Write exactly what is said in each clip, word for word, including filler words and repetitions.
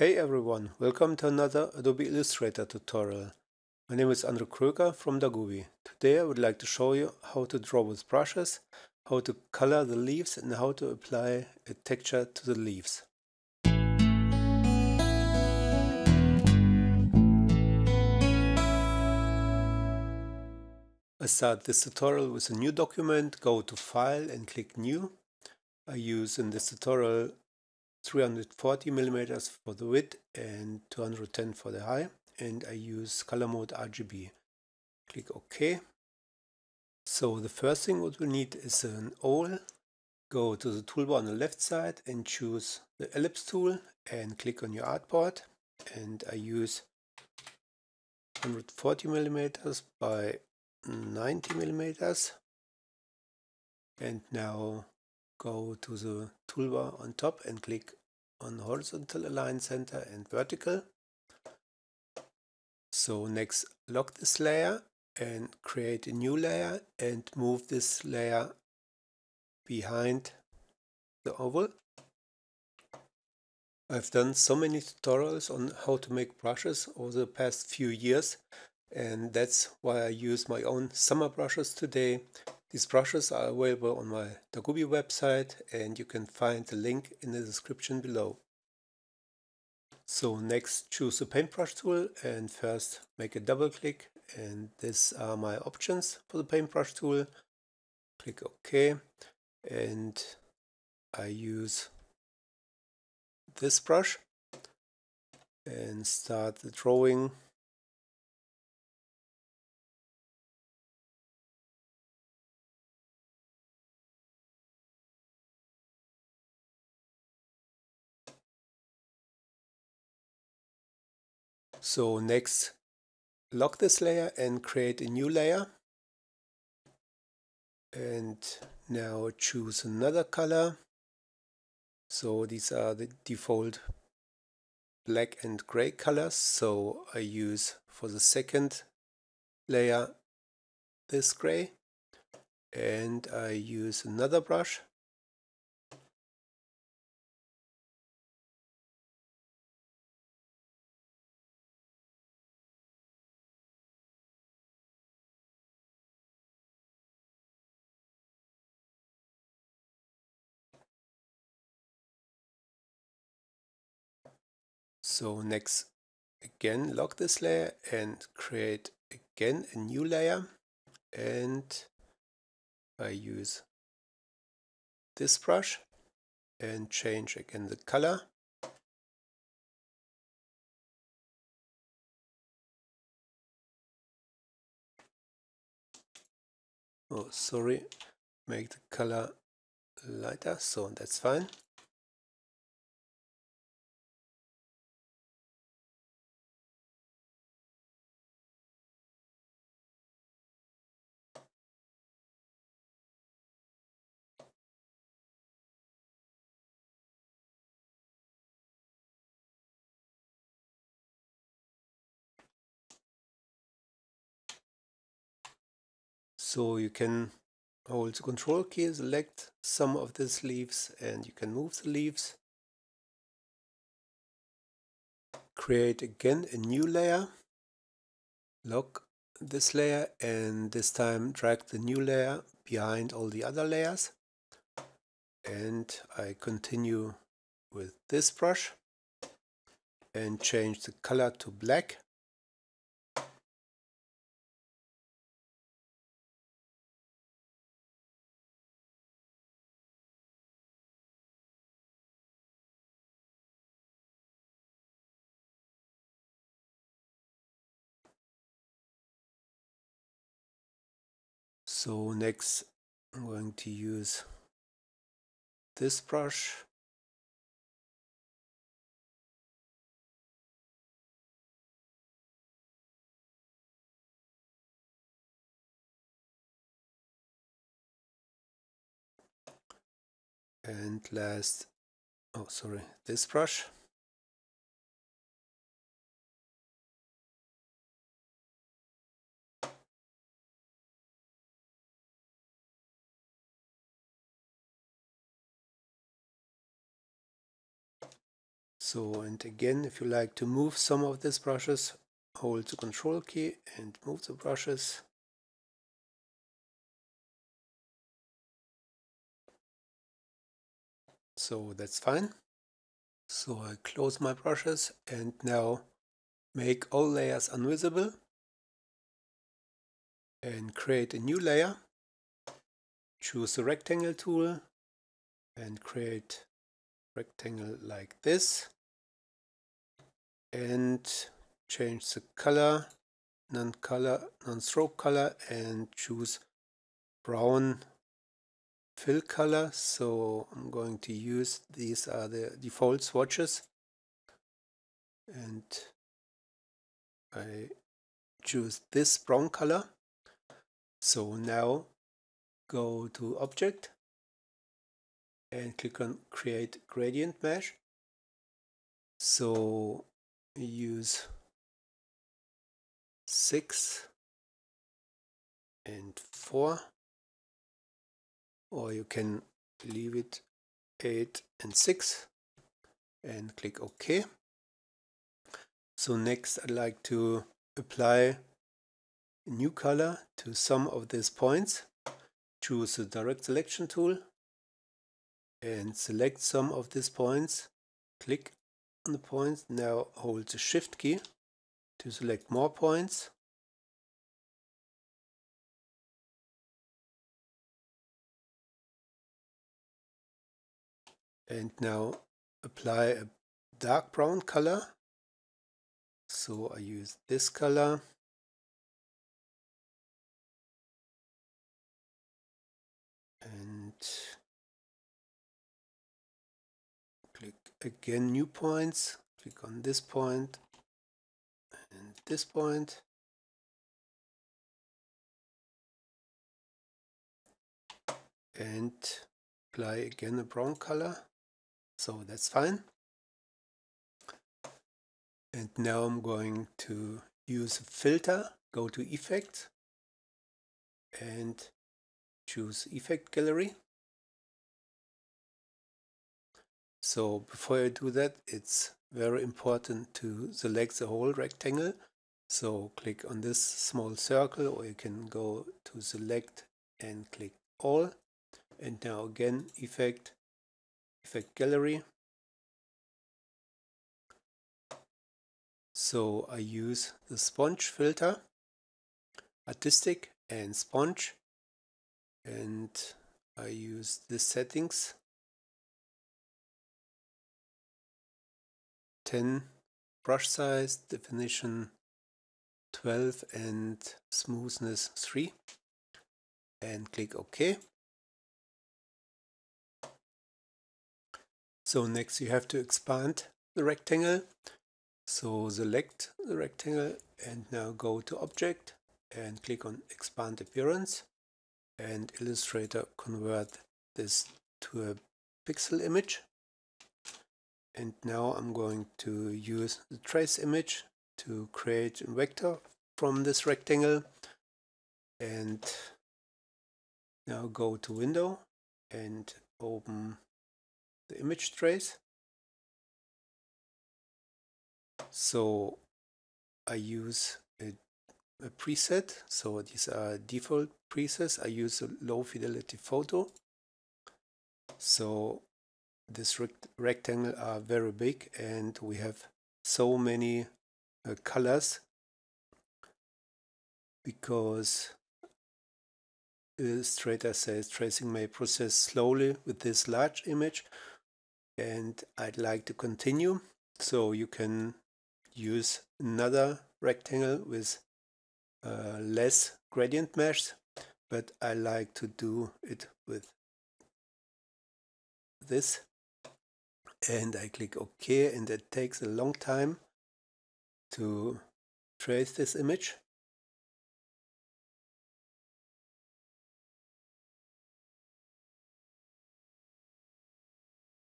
Hey everyone, welcome to another Adobe Illustrator tutorial. My name is Andre Kröker from Dagubi. Today I would like to show you how to draw with brushes, how to color the leaves and how to apply a texture to the leaves. I start this tutorial with a new document, go to File and click New. I use in this tutorial three hundred forty millimeters for the width and two hundred ten for the high, and I use color mode R G B. Click OK. So the first thing what we need is an owl. Go to the toolbar on the left side and choose the ellipse tool and click on your artboard, and I use one hundred forty millimeters by ninety millimeters. And now go to the toolbar on top and click on horizontal align center and vertical. So next lock this layer and create a new layer and move this layer behind the oval. I've done so many tutorials on how to make brushes over the past few years, and that's why I use my own summer brushes today. These brushes are available on my Dagubi website, and you can find the link in the description below. So next choose the paintbrush tool and first make a double click, and these are my options for the paintbrush tool. Click OK, and I use this brush and start the drawing. So next, lock this layer and create a new layer. And now choose another color. So these are the default black and gray colors. So I use for the second layer this gray. And I use another brush. So next, again lock this layer and create again a new layer, and I use this brush and change again the color. Oh, sorry, make the color lighter, so that's fine. So you can hold the control key, select some of these leaves, and you can move the leaves. Create again a new layer. Lock this layer and this time drag the new layer behind all the other layers. And I continue with this brush and change the color to black. So next I'm going to use this brush and last, oh sorry, this brush. So, and again, if you like to move some of these brushes, hold the Control key and move the brushes. So that's fine. So I close my brushes and now make all layers invisible and create a new layer. Choose the rectangle tool and create rectangle like this and change the color, non-color, non-stroke color, and choose brown fill color. So I'm going to use, these are the default swatches, and I choose this brown color. So now go to Object and click on Create Gradient Mesh. So use six and four, or you can leave it eight and six, and click OK. So next I'd like to apply a new color to some of these points. Choose the direct selection tool and select some of these points. Click on the points. Now hold the Shift key to select more points. And now apply a dark brown color. So I use this color. And click again, new points. Click on this point and this point. And apply again a brown color. So that's fine. And now I'm going to use a filter. Go to Effects and choose Effect Gallery. So before I do that, it's very important to select the whole rectangle. So click on this small circle, or you can go to Select and click All. And now again, Effect, Effect Gallery. So I use the sponge filter, Artistic and Sponge, and I use the settings ten, brush size, definition twelve, and smoothness three, and click OK. So next you have to expand the rectangle. So select the rectangle and now go to Object and click on Expand Appearance, and Illustrator convert this to a pixel image. And now I'm going to use the trace image to create a vector from this rectangle. And now go to Window and open the image trace. So I use a, a preset, so these are default presets. I use a low fidelity photo. So this rect rectangle are very big and we have so many uh, colors because Illustrator says tracing may process slowly with this large image, and I'd like to continue. So you can use another rectangle with uh, less gradient mesh, but I like to do it with this, and I click OK, and it takes a long time to trace this image.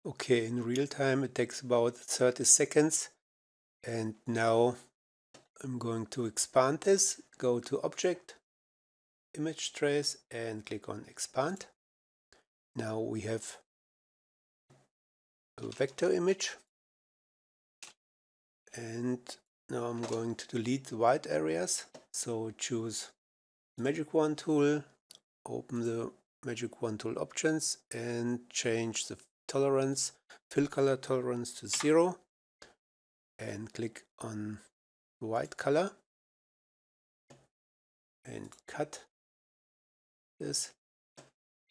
Okay, in real time it takes about thirty seconds. And now I'm going to expand this. Go to Object, Image Trace, and click on Expand. Now we have a vector image. And now I'm going to delete the white areas. So choose Magic Wand tool, open the Magic Wand tool options and change the tolerance, fill color tolerance to zero and click on the white color and cut this.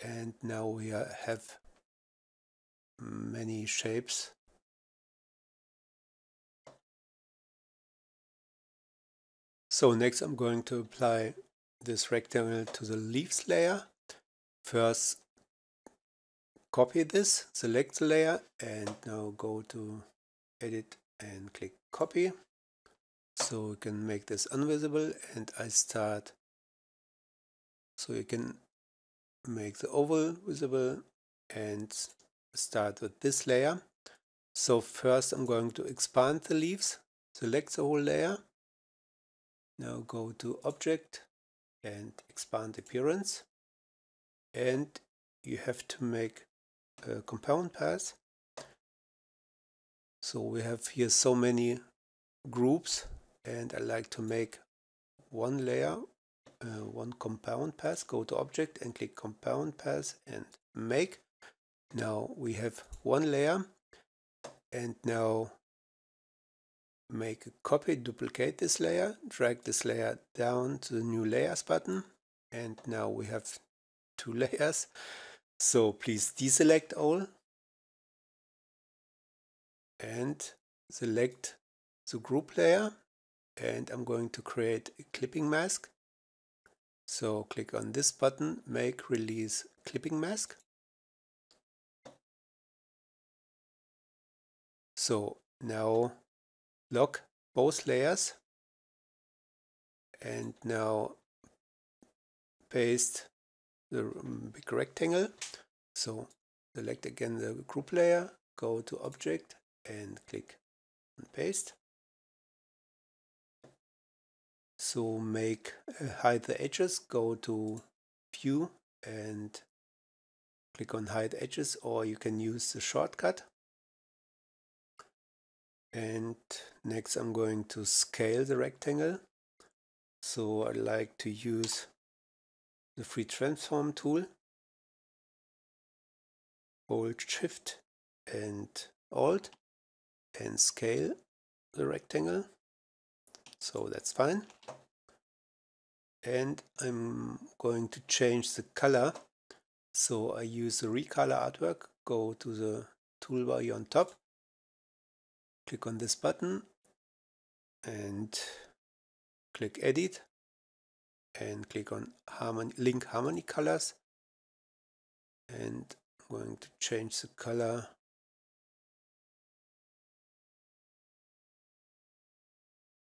And now we have many shapes. So next I'm going to apply this rectangle to the leaves layer. First copy this, select the layer and now go to edit and click copy. So we can make this invisible and I start. So you can make the oval visible and start with this layer. So first I'm going to expand the leaves, select the whole layer. Now go to Object and Expand Appearance. And you have to make a compound path. So we have here so many groups and I like to make one layer, uh, one compound path. Go to Object and click Compound Path and Make. Now we have one layer and now make a copy, duplicate this layer, drag this layer down to the new layers button and now we have two layers. So please deselect all and select the group layer and I'm going to create a clipping mask. So click on this button, make release clipping mask. So now lock both layers and now paste the big rectangle. So select again the group layer, go to Object and click and paste. So make uh, hide the edges, go to View and click on Hide Edges, or you can use the shortcut. And next I'm going to scale the rectangle. So I like to use the free transform tool. Hold Shift and Alt and scale the rectangle. So that's fine. And I'm going to change the color. So I use the recolor artwork. Go to the toolbar here on top. Click on this button and click Edit and click on harmony, Link Harmony Colors, and I'm going to change the color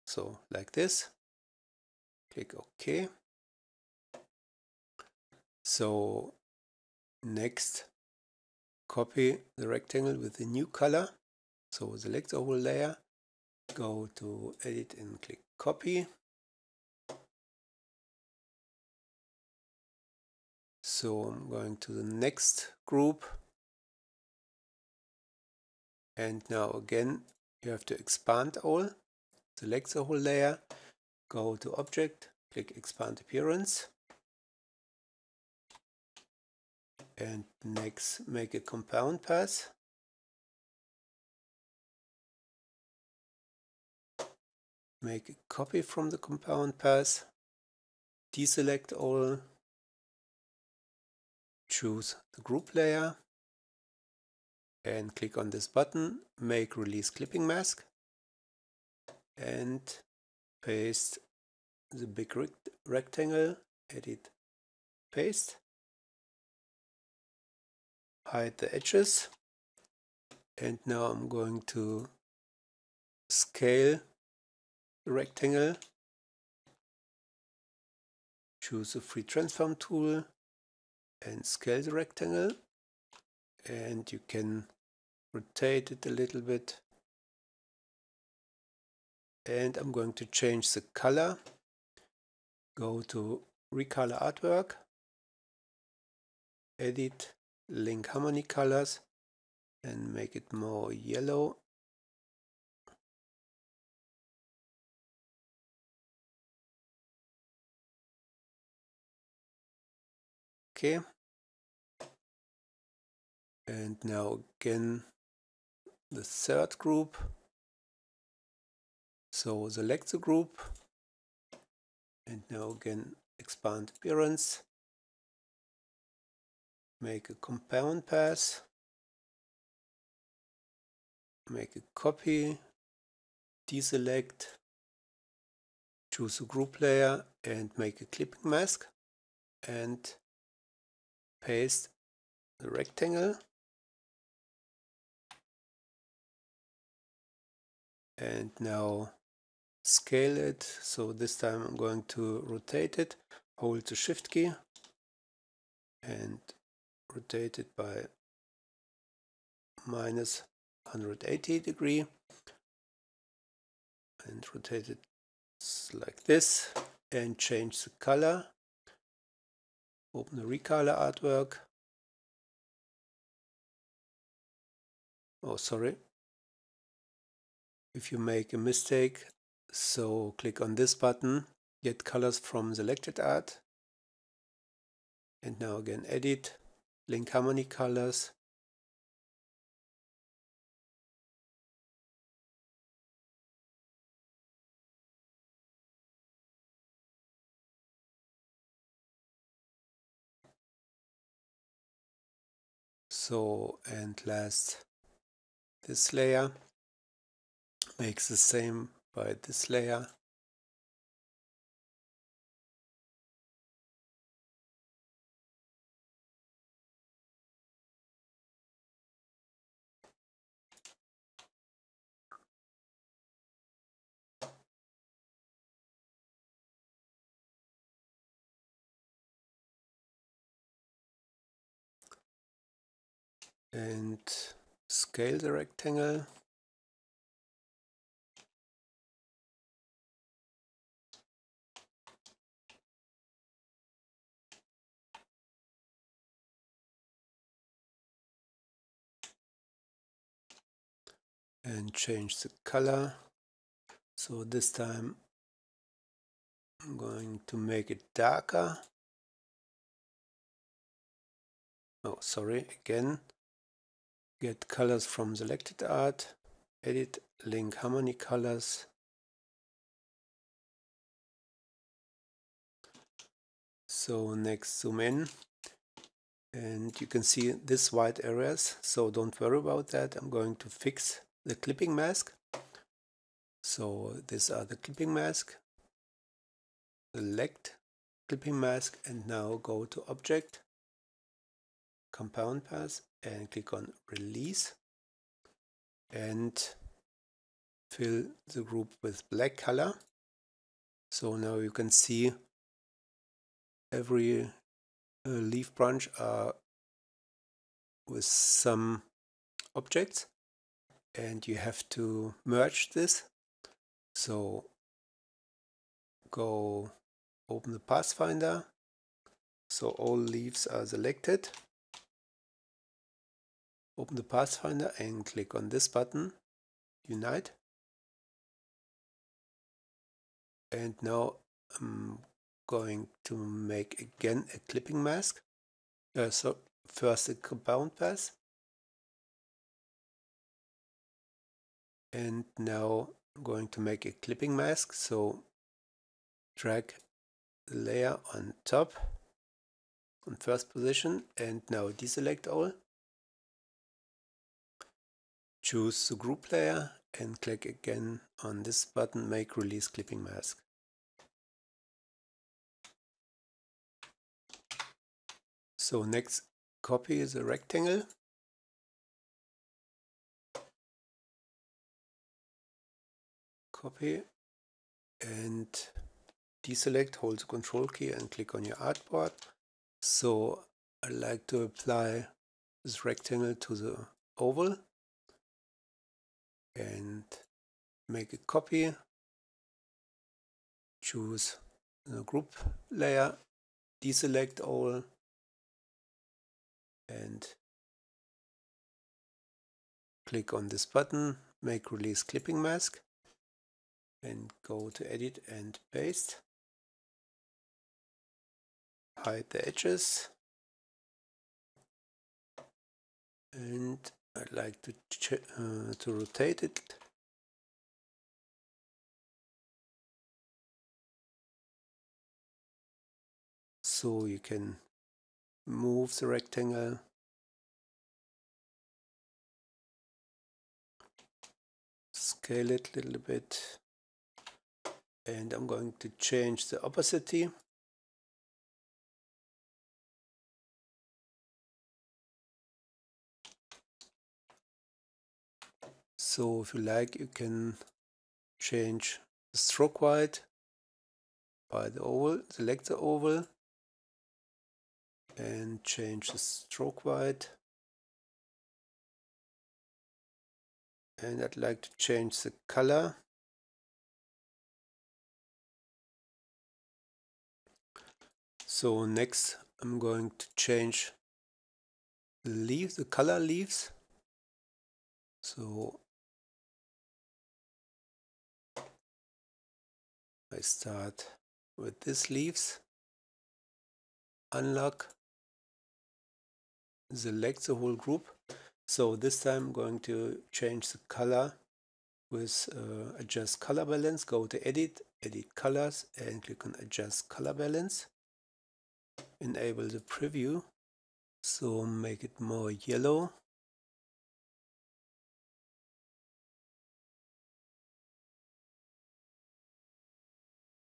so like this. Click OK. So next copy the rectangle with the new color. So select the whole layer, go to Edit and click Copy. So I'm going to the next group. And now again, you have to expand all. Select the whole layer, go to Object, click Expand Appearance. And next, make a compound path. Make a copy from the compound path, deselect all, choose the group layer and click on this button, make release clipping mask and paste the big rect- rectangle, edit, paste, hide the edges and now I'm going to scale rectangle, choose the free transform tool and scale the rectangle and you can rotate it a little bit and I'm going to change the color, go to recolor artwork, edit, link harmony colors and make it more yellow Okay. And now again the third group. So select the group. And now again expand appearance. Make a compound pass. Make a copy. Deselect. Choose a group layer and make a clipping mask. And paste the rectangle. And now scale it, so this time I'm going to rotate it, hold the Shift key and rotate it by minus one hundred eighty degree and rotate it like this and change the color. Open the recolor artwork. Oh, sorry. If you make a mistake, so click on this button, get colors from selected art. And now again edit, link harmony colors. So, and last this layer, makes the same by this layer. And scale the rectangle. And change the color. So this time I'm going to make it darker. Oh, sorry, again. Get colors from selected art, edit, link harmony colors. So next zoom in and you can see these white areas, so don't worry about that. I'm going to fix the clipping mask. So these are the clipping mask. Select clipping mask and now go to Object, Compound Pass, and click on Release and fill the group with black color. So now you can see every uh, leaf branch are with some objects and you have to merge this. So go open the Pathfinder, so all leaves are selected. Open the Pathfinder and click on this button, Unite. And now I'm going to make again a clipping mask. Uh, so first a compound pass. And now I'm going to make a clipping mask. So drag the layer on top, on first position, and now deselect all. Choose the group layer and click again on this button, make release clipping mask. So next copy the rectangle. Copy and deselect, hold the control key and click on your artboard. So I like to apply this rectangle to the oval. And make a copy, choose the group layer, deselect all, and click on this button, make release clipping mask, and go to edit and paste, hide the edges, and I'd like to uh, to rotate it. So you can move the rectangle. Scale it a little bit. And I'm going to change the opacity. So if you like, you can change the stroke width by the oval, select the oval and change the stroke width. And I'd like to change the color. So next I'm going to change the leaves, the color leaves. So I start with these leaves, unlock, select the whole group. So this time I'm going to change the color with uh, adjust color balance. Go to edit, edit colors and click on adjust color balance. Enable the preview, so make it more yellow.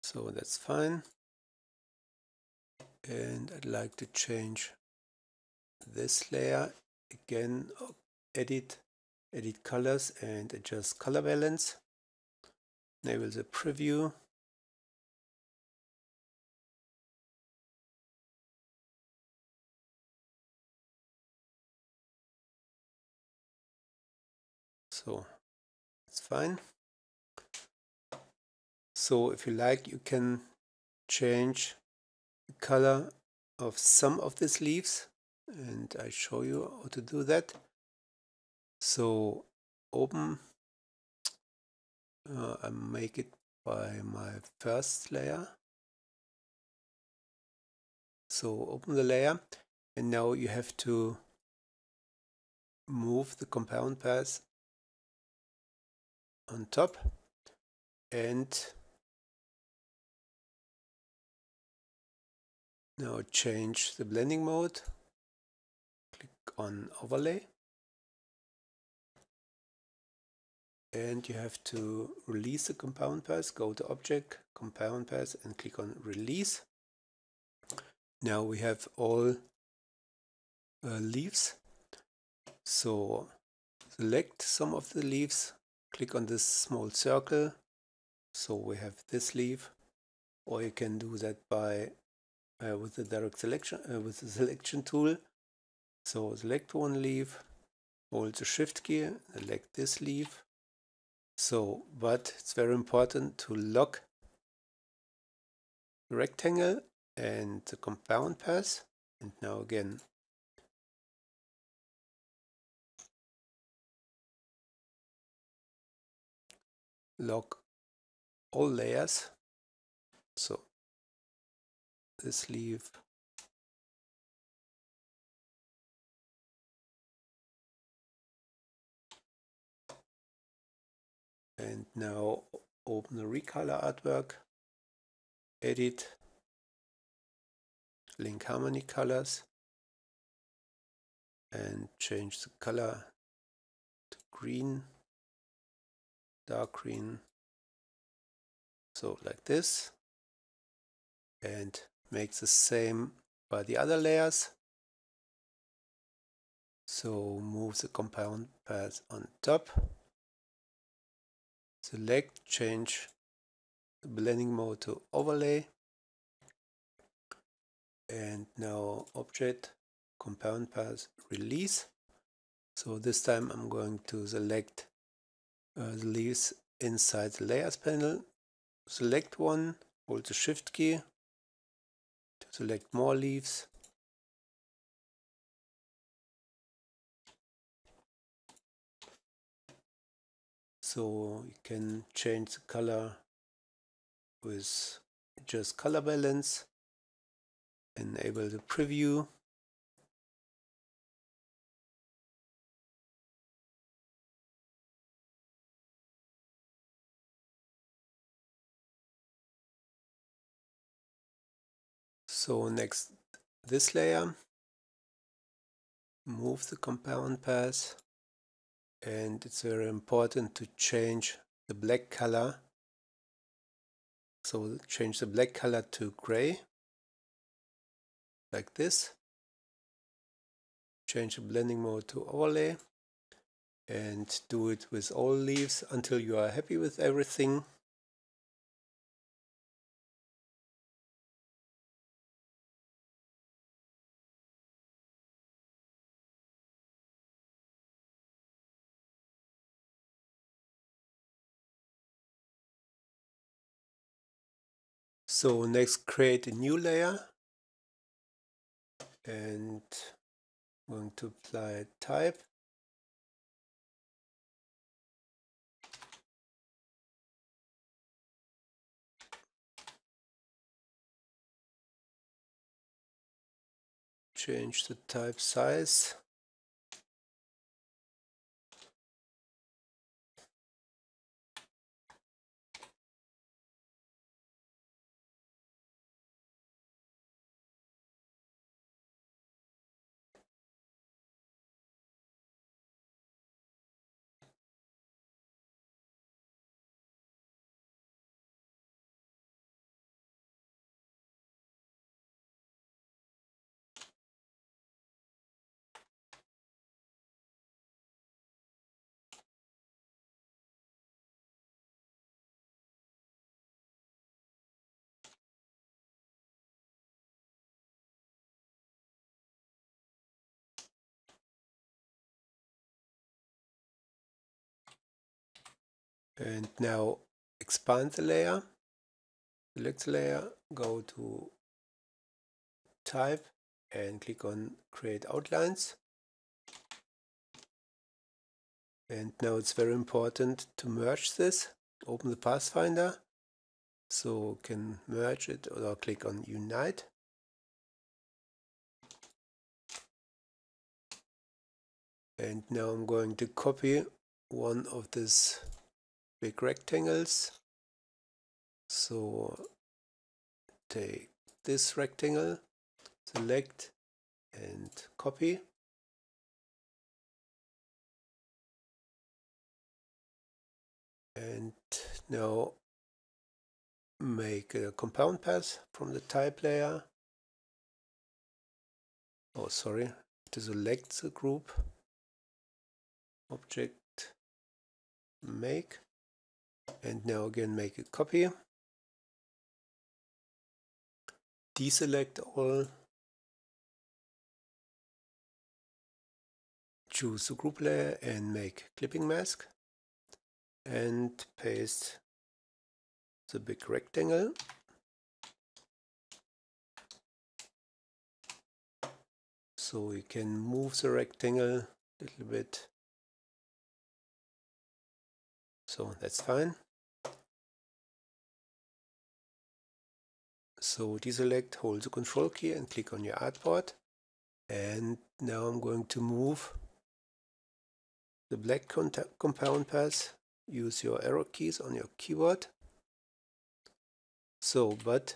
So that's fine. And I'd like to change this layer. Again, edit, edit colors and adjust color balance. Enable the preview. So it's fine. So if you like, you can change the color of some of these leaves, and I show you how to do that. So open, uh, I make it by my first layer. So open the layer, and now you have to move the compound path on top and now change the blending mode, click on overlay, and you have to release the compound path. Go to object, compound path and click on release. Now we have all uh, leaves, so select some of the leaves. Click on this small circle, so we have this leaf, or you can do that by uh, with the direct selection uh, with the selection tool. So select one leaf, hold the Shift key, select this leaf. So, but it's very important to lock the rectangle and the compound path. And now again. Lock all layers, so this leaf, and now open the recolor artwork, edit, link harmony colors, and change the color to green. Dark green, so like this, and make the same by the other layers. So move the compound path on top, select, change the blending mode to overlay, and now object, compound path, release. So this time I'm going to select Uh, the leaves inside the layers panel. Select one, hold the Shift key to select more leaves. So you can change the color with just color balance. Enable the preview. So next, this layer, move the compound path, and it's very important to change the black color. So change the black color to gray, like this. Change the blending mode to overlay and do it with all leaves until you are happy with everything. So next, create a new layer and I'm going to apply type. Change the type size. And now expand the layer, select the layer, go to type and click on create outlines. And now it's very important to merge this. Open the Pathfinder, so can merge it or click on unite. And now I'm going to copy one of these big rectangles, so take this rectangle, select and copy. And now make a compound path from the type layer. Oh, sorry, to select the group, object, make. And now again make a copy, deselect all, choose the group layer and make clipping mask and paste the big rectangle. So we can move the rectangle a little bit. So that's fine. So deselect, hold the control key and click on your artboard. And now I'm going to move the black compound path. Use your arrow keys on your keyboard. So, but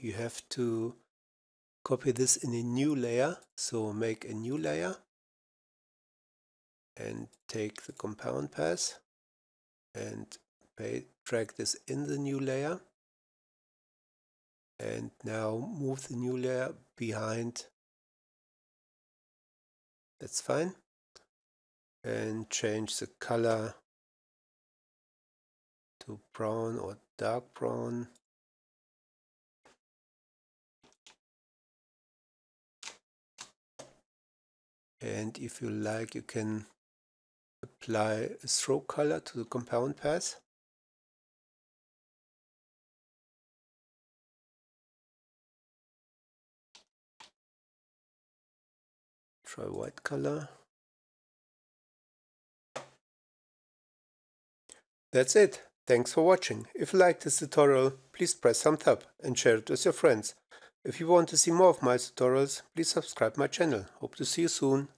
you have to copy this in a new layer. So make a new layer and take the compound path and drag this in the new layer. And now move the new layer behind. That's fine. And change the color to brown or dark brown. And if you like, you can apply a stroke color to the compound path. Try white color. That's it. Thanks for watching. If you liked this tutorial, please press thumbs up and share it with your friends. If you want to see more of my tutorials, please subscribe my channel. Hope to see you soon.